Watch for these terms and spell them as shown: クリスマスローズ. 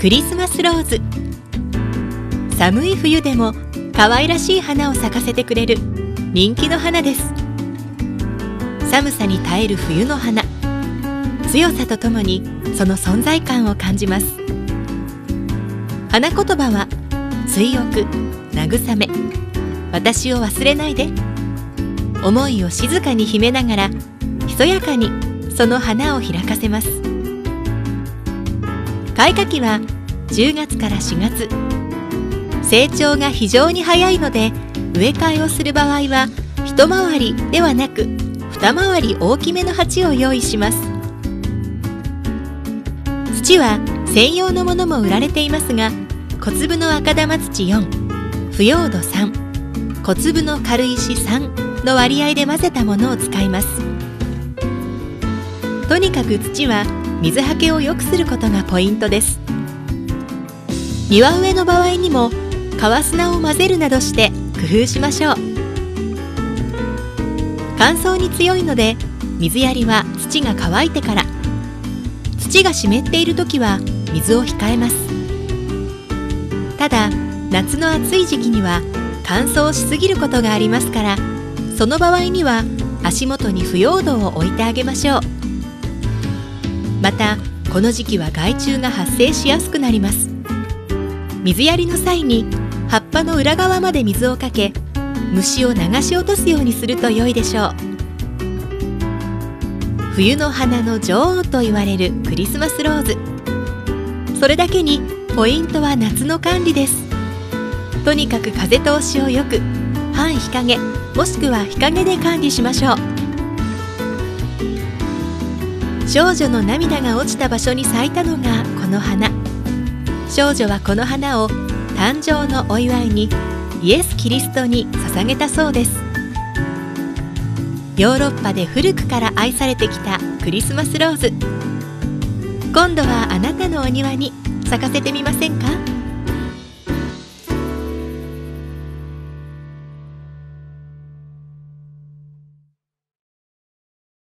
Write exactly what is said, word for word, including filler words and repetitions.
クリスマスローズ。寒い冬でも可愛らしい花を咲かせてくれる人気の花です。寒さに耐える冬の花、強さとともにその存在感を感じます。花言葉は追憶、慰め、私を忘れないで。思いを静かに秘めながらひそやかにその花を開かせます。開花期はじゅうがつからしがつ。成長が非常に早いので、植え替えをする場合は一回りではなく二回り大きめの鉢を用意します。土は専用のものも売られていますが、小粒の赤玉土よん、腐葉土さん、小粒の軽石さんの割合で混ぜたものを使います。とにかく土は水はけを良くすることがポイントです。庭植えの場合にも川砂を混ぜるなどして工夫しましょう。乾燥に強いので、水やりは土が乾いてから。土が湿っているときは水を控えます。ただ、夏の暑い時期には乾燥しすぎることがありますから、その場合には足元に腐葉土を置いてあげましょう。また、この時期は害虫が発生しやすくなります。水やりの際に葉っぱの裏側まで水をかけ、虫を流し落とすようにすると良いでしょう。冬の花の女王と言われるクリスマスローズ。それだけにポイントは夏の管理です。とにかく風通しをよく、半日陰もしくは日陰で管理しましょう。少女の涙が落ちた場所に咲いたのがこの花。少女はこの花を誕生のお祝いにイエス・キリストに捧げたそうです。ヨーロッパで古くから愛されてきたクリスマスローズ。今度はあなたのお庭に咲かせてみませんか？